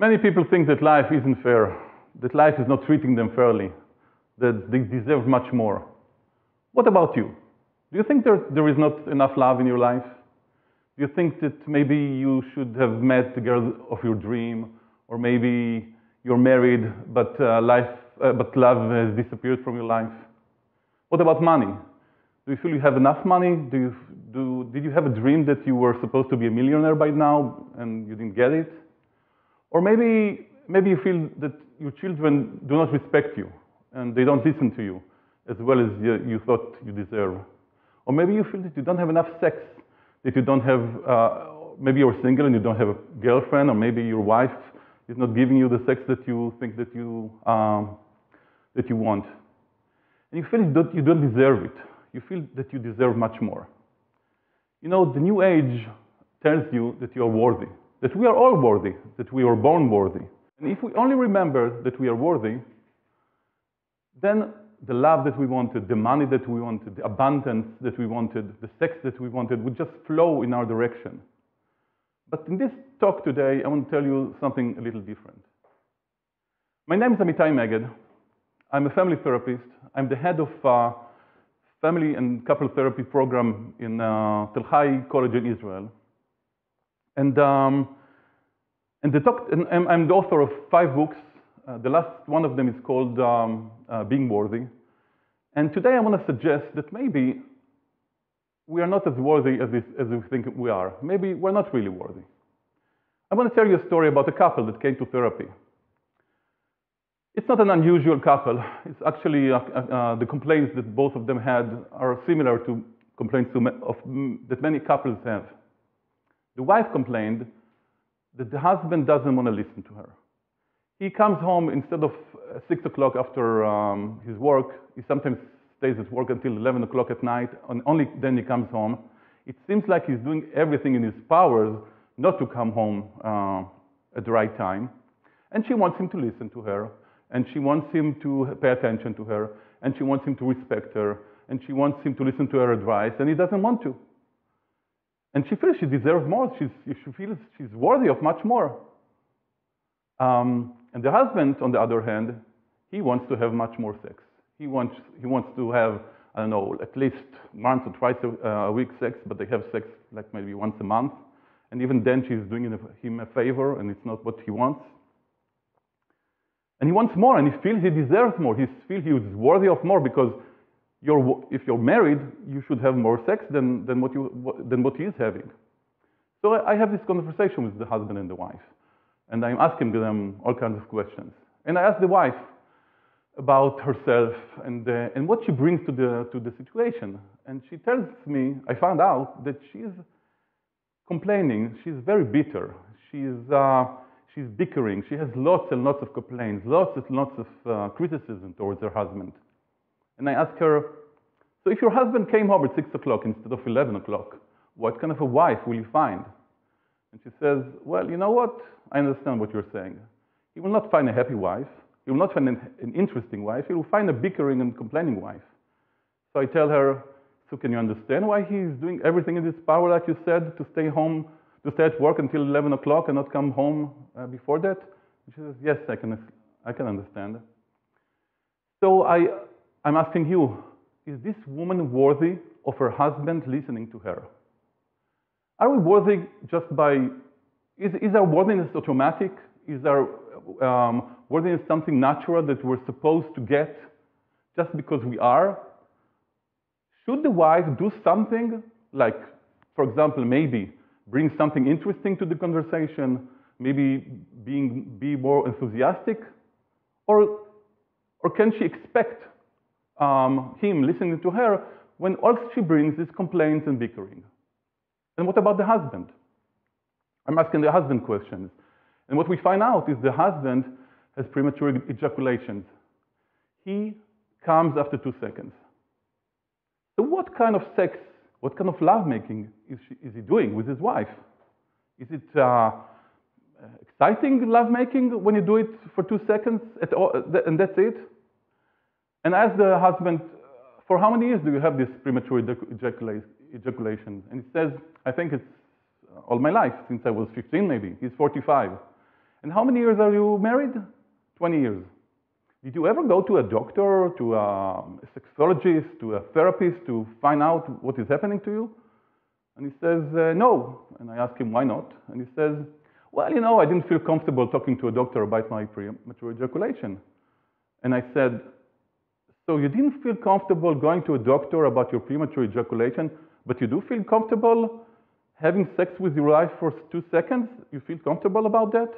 Many people think that life isn't fair, that life is not treating them fairly, that they deserve much more. What about you? Do you think there is not enough love in your life? Do you think that maybe you should have met the girl of your dream, or maybe you're married but love has disappeared from your life? What about money? Do you feel you have enough money? Did you have a dream that you were supposed to be a millionaire by now and you didn't get it? Or maybe you feel that your children do not respect you and they don't listen to you as well as you thought you deserve. Or maybe you feel that you don't have enough sex, that you don't have, maybe you're single and you don't have a girlfriend, or maybe your wife is not giving you the sex that you think that you want. And you feel that you don't deserve it. You feel that you deserve much more. You know, the new age tells you that you are worthy, that we are all worthy, that we were born worthy. And if we only remember that we are worthy, then the love that we wanted, the money that we wanted, the abundance that we wanted, the sex that we wanted would just flow in our direction. But in this talk today, I want to tell you something a little different. My name is Amitti Megged. I'm a family therapist. I'm the head of family and couple therapy program in Tel Hai College in Israel. And I'm the author of 5 books. The last one of them is called Being Worthy. And today I want to suggest that maybe we are not as worthy as we think we are. Maybe we're not really worthy. I want to tell you a story about a couple that came to therapy. It's not an unusual couple. It's actually the complaints that both of them had are similar to complaints that many couples have. The wife complained that the husband doesn't want to listen to her. He comes home instead of 6 o'clock after his work. He sometimes stays at work until 11 o'clock at night, and only then he comes home. It seems like he's doing everything in his powers not to come home at the right time. And she wants him to listen to her, and she wants him to pay attention to her, and she wants him to respect her, and she wants him to listen to her advice, and he doesn't want to. And she feels she deserves more. She feels she's worthy of much more. And the husband, on the other hand, he wants to have much more sex. He wants to have, I don't know, at least once or twice a week sex, but they have sex like maybe once a month. And even then she's doing him a favor, and it's not what he wants. And he wants more, and he feels he deserves more. He feels he is worthy of more, because if you're married, you should have more sex than what he is having. So I have this conversation with the husband and the wife, and I'm asking them all kinds of questions. And I asked the wife about herself and what she brings to the situation. And she tells me, I found out that she's complaining. She's very bitter. She's bickering. She has lots and lots of complaints, lots and lots of criticism towards her husband. And I asked her, so if your husband came home at 6 o'clock instead of 11 o'clock, what kind of a wife will you find? And she says, well, you know what? I understand what you're saying. He will not find a happy wife. He will not find an interesting wife. He will find a bickering and complaining wife. So I tell her, so can you understand why he's doing everything in his power, like you said, to stay at work until 11 o'clock and not come home before that? And she says, yes, I can understand. So I'm asking you, is this woman worthy of her husband listening to her? Are we worthy just by... Is our worthiness automatic? Is our worthiness something natural that we're supposed to get just because we are? Should the wife do something, like, for example, maybe bring something interesting to the conversation, maybe be more enthusiastic? Or can she expect him listening to her when all she brings is complaints and bickering? And what about the husband? I'm asking the husband questions. And what we find out is the husband has premature ejaculations. He comes after 2 seconds. So what kind of sex, what kind of lovemaking is he doing with his wife? Is it exciting lovemaking when you do it for 2 seconds at all, and that's it? And I asked the husband, for how many years do you have this premature ejaculation? And he says, I think it's all my life, since I was 15 maybe. He's 45. And how many years are you married? 20 years. Did you ever go to a doctor, to a sexologist, to a therapist to find out what is happening to you? And he says, no. And I ask him, why not? And he says, well, you know, I didn't feel comfortable talking to a doctor about my premature ejaculation. And I said, so you didn't feel comfortable going to a doctor about your premature ejaculation, but you do feel comfortable having sex with your wife for 2 seconds? You feel comfortable about that?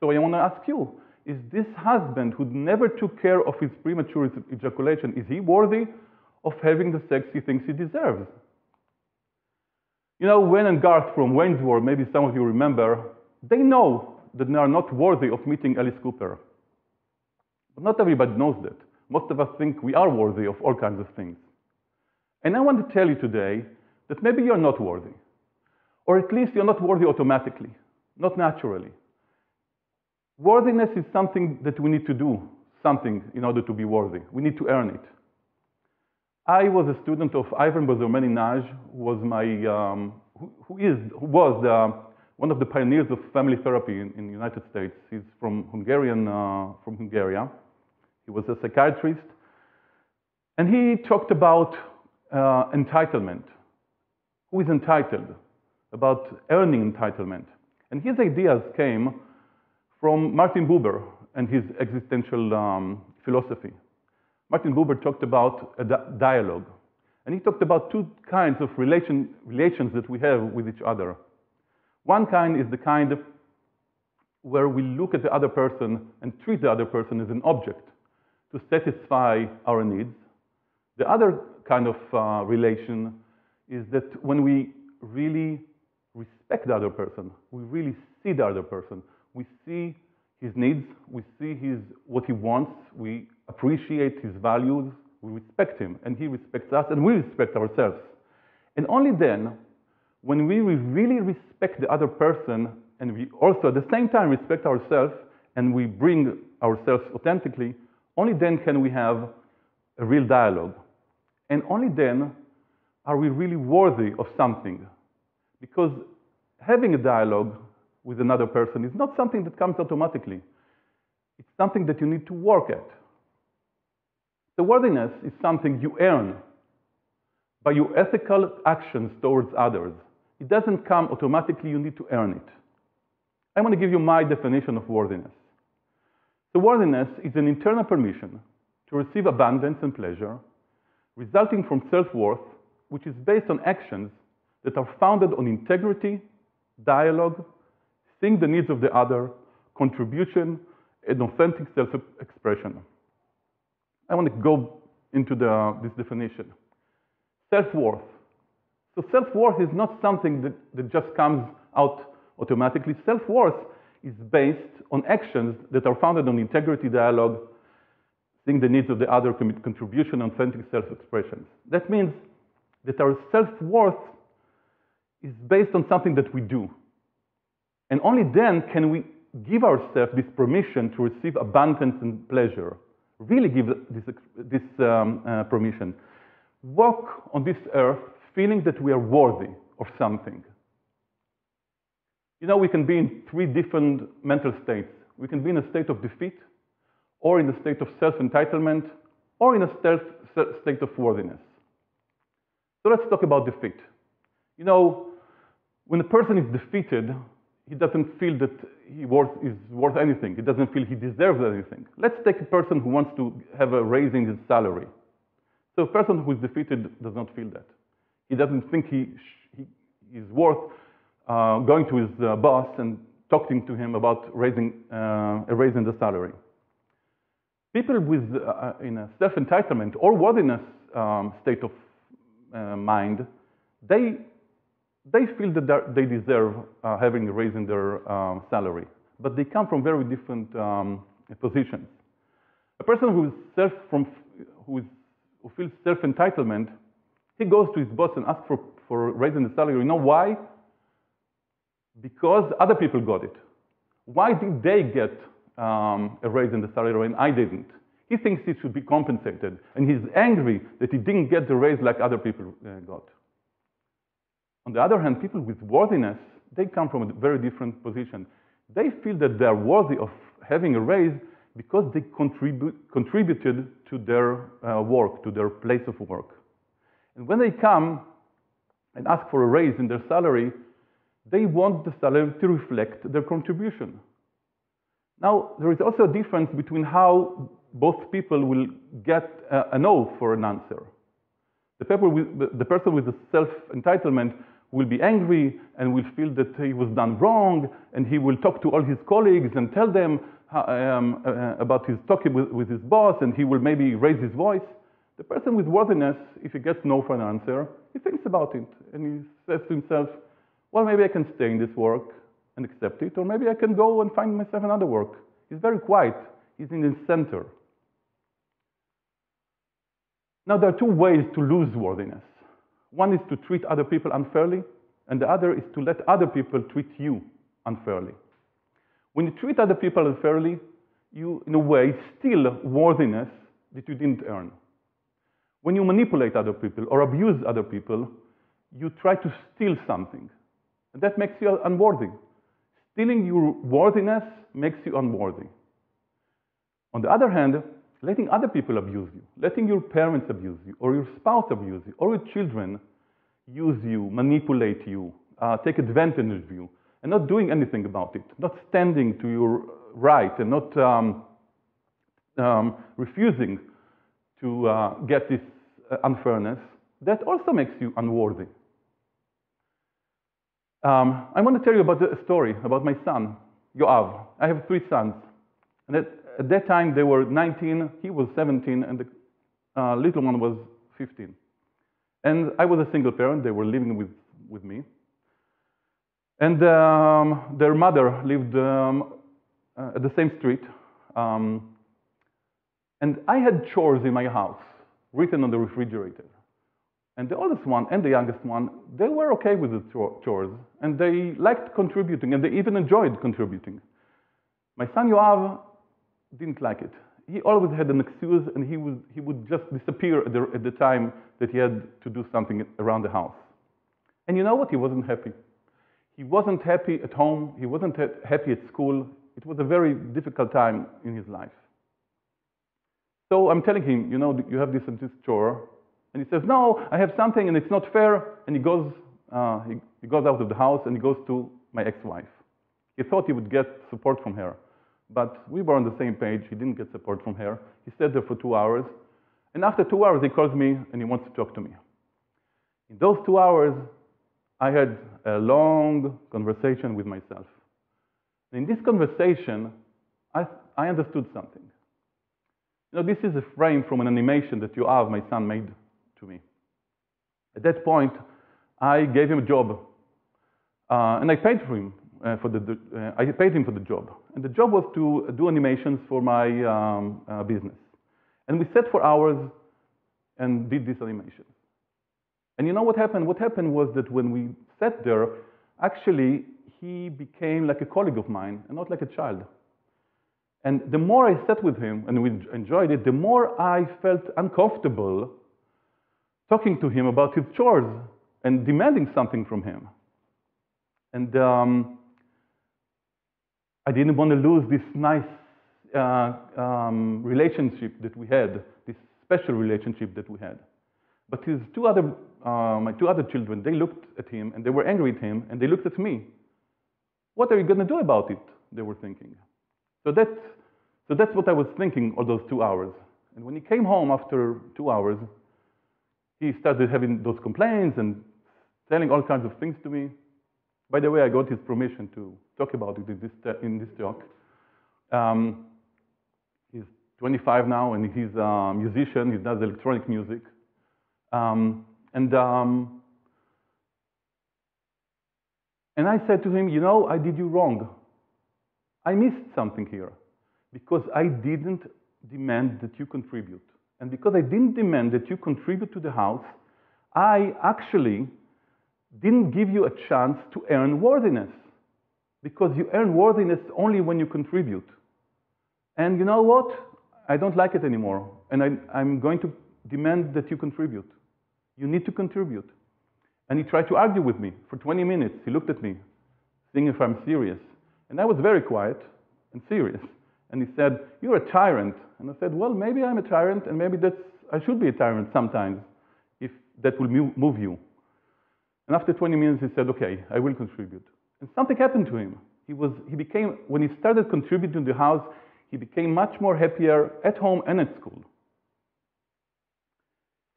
So I want to ask you, is this husband who never took care of his premature ejaculation, is he worthy of having the sex he thinks he deserves? You know, Wayne and Garth from Wayne's World, maybe some of you remember, they know that they are not worthy of meeting Alice Cooper. But not everybody knows that. Most of us think we are worthy of all kinds of things. And I want to tell you today that maybe you're not worthy. Or at least you're not worthy automatically, not naturally. Worthiness is something that we need to do, something in order to be worthy. We need to earn it. I was a student of Ivan Boszormenyi Nagy, who was one of the pioneers of family therapy in the United States. He's from Hungary. He was a psychiatrist, and he talked about entitlement. Who is entitled? About earning entitlement. And his ideas came from Martin Buber and his existential philosophy. Martin Buber talked about a dialogue, and he talked about two kinds of relations that we have with each other. One kind is the kind where we look at the other person and treat the other person as an object to satisfy our needs. The other kind of relation is that when we really respect the other person, we really see the other person, we see his needs, we see what he wants, we appreciate his values, we respect him, and he respects us, and we respect ourselves. And only then, when we really respect the other person, and we also at the same time respect ourselves, and we bring ourselves authentically, only then can we have a real dialogue. And only then are we really worthy of something. Because having a dialogue with another person is not something that comes automatically. It's something that you need to work at. The worthiness is something you earn by your ethical actions towards others. It doesn't come automatically, you need to earn it. I want to give you my definition of worthiness. So worthiness is an internal permission to receive abundance and pleasure resulting from self-worth, which is based on actions that are founded on integrity, dialogue, seeing the needs of the other, contribution, and authentic self-expression. I want to go into this definition. Self-worth. So self-worth is not something that just comes out automatically. Self-worth is based on actions that are founded on integrity, dialogue, seeing the needs of the other, contribution, and authentic self-expression. That means that our self-worth is based on something that we do. And only then can we give ourselves this permission to receive abundance and pleasure. Really give this permission. Walk on this earth feeling that we are worthy of something. You know, we can be in three different mental states. We can be in a state of defeat, or in a state of self-entitlement, or in a state of worthiness. So let's talk about defeat. You know, when a person is defeated, he doesn't feel that he is worth anything. He doesn't feel he deserves anything. Let's take a person who wants to have a raise in his salary. So a person who is defeated does not feel that. He doesn't think he is worth going to his boss and talking to him about raising the salary. People in a self-entitlement or worthiness state of mind, they feel that they deserve having a raise in their salary, but they come from very different positions. A person who feels self-entitlement, he goes to his boss and asks for raising the salary. You know why? Because other people got it. Why did they get a raise in the salary and I didn't? He thinks he should be compensated, and he's angry that he didn't get the raise like other people got. On the other hand, people with worthiness, they come from a very different position. they feel that they are worthy of having a raise because they contributed to their work, to their place of work. And when they come and ask for a raise in their salary, they want the salary to reflect their contribution. Now, there is also a difference between how both people will get a no for an answer. The person with the self-entitlement will be angry and will feel that he was done wrong, and he will talk to all his colleagues and tell them about his talking with his boss, and he will maybe raise his voice. The person with worthiness, if he gets no for an answer, he thinks about it and he says to himself, well, maybe I can stay in this work and accept it, or maybe I can go and find myself another work. He's very quiet, he's in the center. Now, there are two ways to lose worthiness. One is to treat other people unfairly, and the other is to let other people treat you unfairly. When you treat other people unfairly, you, in a way, steal worthiness that you didn't earn. When you manipulate other people or abuse other people, you try to steal something, and that makes you unworthy. Stealing your worthiness makes you unworthy. On the other hand, letting other people abuse you, letting your parents abuse you, or your spouse abuse you, or your children use you, manipulate you, take advantage of you, and not doing anything about it, not standing to your right, and not refusing to get this unfairness, that also makes you unworthy. I want to tell you about a story about my son, Yoav. I have three sons, and at that time, they were 19, he was 17, and the little one was 15. And I was a single parent. They were living with me. And their mother lived at the same street. And I had chores in my house written on the refrigerator. And the oldest one and the youngest one, they were okay with the chores. And they liked contributing, and they even enjoyed contributing. My son, Yoav, didn't like it. He always had an excuse, and he would just disappear at the time that he had to do something around the house. And you know what? He wasn't happy. He wasn't happy at home. He wasn't happy at school. It was a very difficult time in his life. So I'm telling him, you know, you have this and this chore. And he says, no, I have something, and it's not fair. And he goes out of the house, and he goes to my ex-wife. He thought he would get support from her. But we were on the same page. He didn't get support from her. He sat there for 2 hours. And after 2 hours, he calls me, and he wants to talk to me. In those 2 hours, I had a long conversation with myself. In this conversation, I understood something. You know, this is a frame from an animation that Yoav, my son, made to me. At that point, I gave him a job, and I paid for him. I paid him for the job. And the job was to do animations for my business. And we sat for hours and did this animation. And you know what happened? What happened was that when we sat there, actually, he became like a colleague of mine and not like a child. And the more I sat with him and we enjoyed it, the more I felt uncomfortable talking to him about his chores and demanding something from him. And I didn't want to lose this nice relationship that we had, this special relationship that we had. But his my two other children, they looked at him, and they were angry at him, and they looked at me. What are you going to do about it? They were thinking. So that's what I was thinking all those 2 hours. And when he came home after 2 hours, he started having those complaints and telling all kinds of things to me. By the way, I got his permission to talk about it in this talk. He's 25 now, and he's a musician. He does electronic music. And I said to him, you know, I did you wrong. I missed something here because I didn't demand that you contribute. And because I didn't demand that you contribute to the house, I actually didn't give you a chance to earn worthiness, because you earn worthiness only when you contribute. And you know what? I don't like it anymore, and I'm going to demand that you contribute. You need to contribute. And he tried to argue with me for 20 minutes. He looked at me, seeing if I'm serious. And I was very quiet and serious. And he said, "You're a tyrant." And I said, "Well, maybe I'm a tyrant, and maybe I should be a tyrant sometimes, if that will move you." And after 20 minutes, he said, "Okay, I will contribute." And something happened to him. When he started contributing to the house, he became much more happier at home and at school.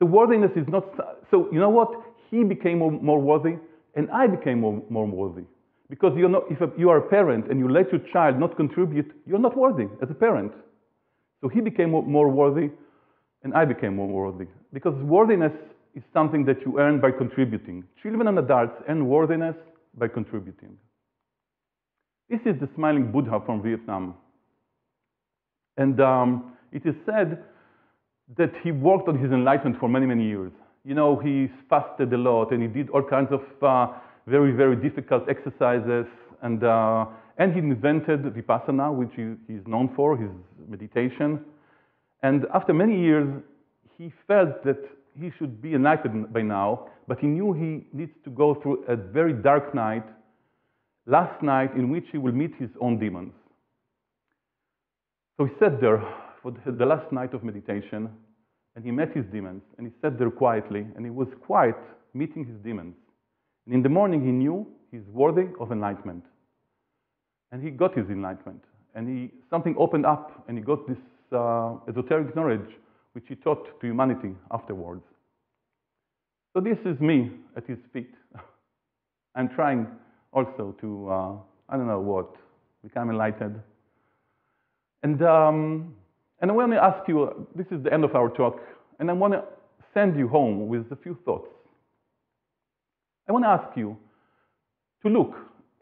The worthiness is not, so you know what? He became more worthy, and I became more worthy. Because you're not, if you are a parent and you let your child not contribute, you're not worthy as a parent. So he became more worthy, and I became more worthy. Because worthiness is something that you earn by contributing. Children and adults earn worthiness by contributing. This is the smiling Buddha from Vietnam. And it is said that he worked on his enlightenment for many, many years. You know, he fasted a lot, and he did all kinds of very, very difficult exercises. And he invented Vipassana, which he is known for, his meditation. And after many years, he felt that he should be enlightened by now, but he knew he needs to go through a very dark night, last night, in which he will meet his own demons. So he sat there for the last night of meditation, and he met his demons, and he sat there quietly, and he was quiet meeting his demons. And in the morning, he knew he's worthy of enlightenment. And he got his enlightenment, and something opened up, and he got this esoteric knowledge, which he taught to humanity afterwards. So this is me at his feet. I'm trying also to, I don't know what, become enlightened. And I want to ask you, this is the end of our talk, and I want to send you home with a few thoughts. I want to ask you to look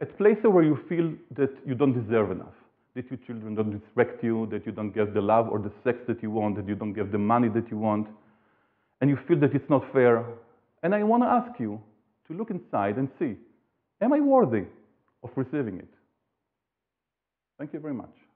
at places where you feel that you don't deserve enough, that your children don't respect you, that you don't get the love or the sex that you want, that you don't get the money that you want, and you feel that it's not fair. And I want to ask you to look inside and see, am I worthy of receiving it? Thank you very much.